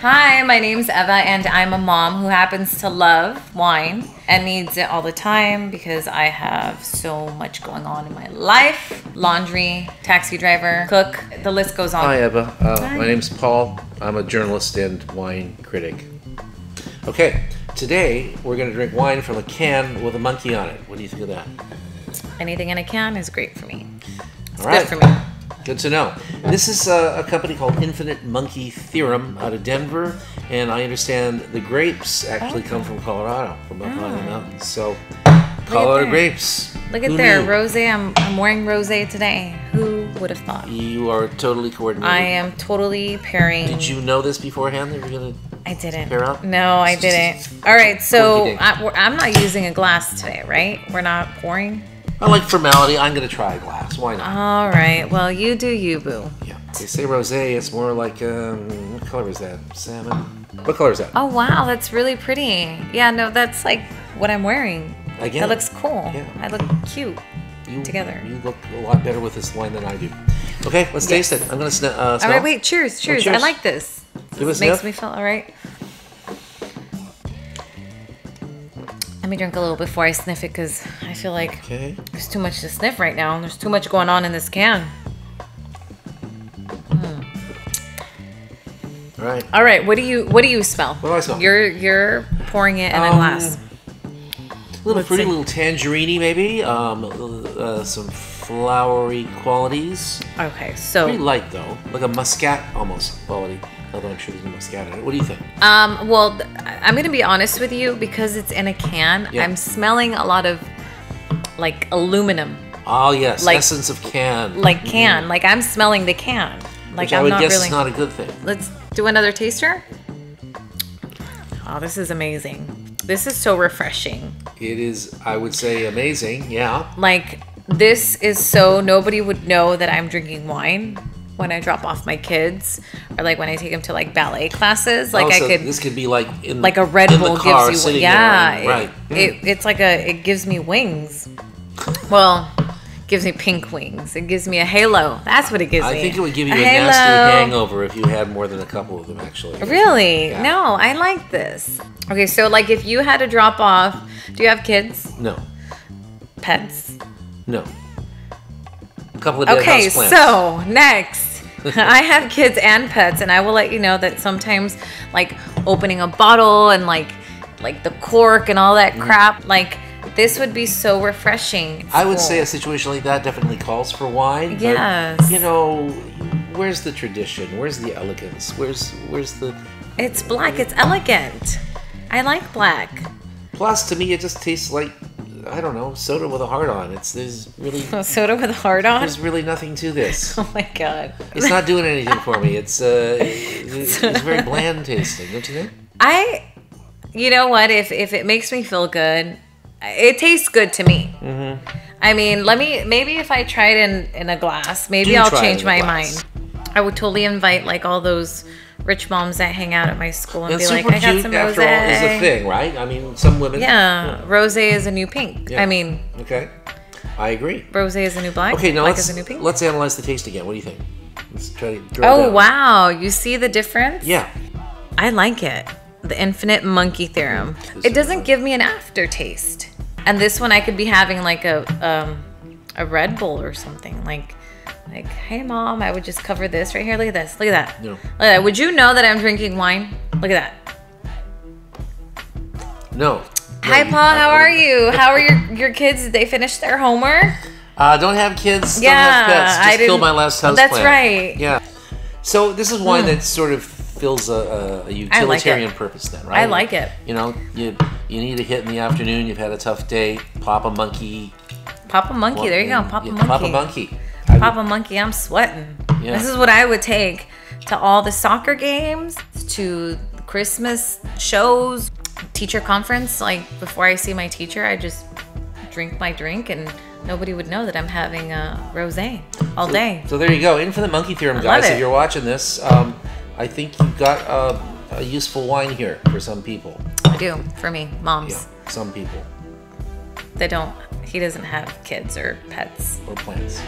Hi, my name's Eva and I'm a mom who happens to love wine and needs it all the time because I have so much going on in my life. Laundry, taxi driver, cook, the list goes on. Hi, Eva. My name's Paul. I'm a journalist and wine critic. Okay, today we're going to drink wine from a can with a monkey on it. What do you think of that? Anything in a can is great for me. It's all right. Good for me. Good to know. This is a company called Infinite Monkey Theorem out of Denver, and I understand the grapes actually come from Colorado, from up on the mountains. So, Colorado grapes. Look at there, rosé. I'm wearing rosé today. Who would have thought? You are totally coordinated. I am totally pairing. Did you know this beforehand that you're gonna? I didn't. Pair up? No, I didn't. All right, so I'm not using a glass today, right? We're not pouring. I like formality. I'm going to try a glass. Why not? All right. Well, you do you, boo. Yeah. They say rosé. It's more like, what color is that? Salmon? What color is that? Oh, wow. That's really pretty. Yeah, no, that's like what I'm wearing. Again. That looks cool. Yeah. I look cute together. You look a lot better with this wine than I do. Okay, let's taste it. I'm going to smell. All right, wait. Cheers. Cheers. Oh, cheers. I like this. This makes me feel all right. Let me drink a little before I sniff it because I feel like there's too much to sniff right now and there's too much going on in this can. All right. All right. What do you smell? What do I smell? You're pouring it in a glass. A little tangerine-y maybe. Some flowery qualities. Okay, so pretty light though, like a muscat almost quality. Although I'm sure there's no muscat in it. What do you think? Well, I'm going to be honest with you. Because it's in a can, I'm smelling a lot of, like, aluminum. Oh, yes. Like, essence of can. Like can. Like, I'm smelling the can. Like, I would guess it's not a good thing. Let's do another taster. Oh, this is amazing. This is so refreshing. It is, I would say, amazing. Yeah. Like, this is so nobody would know that I'm drinking wine. When I drop off my kids, or like when I take them to like ballet classes, like this could be like in like a Red Bull gives you wings. Yeah, it's like it gives me wings. Well, it gives me pink wings. It gives me a halo. That's what it gives me. I think it would give you a nasty hangover if you had more than a couple of them, actually. Really? Yeah. No, I like this. Okay, so like if you had to drop off, do you have kids? No. Pets? No. A couple of dead house plants. Okay, so next. I have kids and pets, and I will let you know that sometimes, like, opening a bottle and, like the cork and all that crap, like, this would be so refreshing. It's I would say a situation like that definitely calls for wine. Yes. But, you know, where's the tradition? Where's the elegance? Where's the... It's black. It's elegant. I like black. Plus, to me, it just tastes like... I don't know, soda with a heart on. There's really soda with a heart on. There's really nothing to this. Oh my god! It's not doing anything for me. It's very bland tasting, don't you think? You know what? If it makes me feel good, it tastes good to me. I mean, maybe if I try it in a glass, maybe I'll change my mind. I would totally invite like all those rich moms that hang out at my school and be like, I got some rosé. After all, is a thing, right? I mean, some women... Yeah, rosé is a new pink. Yeah. I mean... Okay, I agree. Rosé is a new black. Okay, now let's analyze the taste again. What do you think? Let's try to draw it out. Wow. You see the difference? Yeah. I like it. The Infinite Monkey Theorem. It doesn't give me an aftertaste. And this one I could be having like a Red Bull or something. Like, hey mom, I would just cover this right here. Look at this. Look at that. No. Look at that. Would you know that I'm drinking wine? Look at that. No. Hi Paul, how are you? How are your kids? Did they finish their homework? Don't have kids. Yeah. Don't have pets. Just killed my last house plant. That's right. Yeah. So this is wine that sort of fills a utilitarian purpose then, right? I like it. You know, you need a hit in the afternoon. You've had a tough day. Pop a monkey. Pop a monkey. There you go. Pop a monkey. Pop a monkey. Papa Monkey, I'm sweating. Yeah. This is what I would take to all the soccer games, to Christmas shows, teacher conference. Like, before I see my teacher, I just drink my drink and nobody would know that I'm having a rosé all day. So there you go. Infinite Monkey Theorem, guys. If you're watching this, I think you've got a useful wine here for some people. I do. For me. Moms. Yeah, some people. He doesn't have kids or pets. Or plants.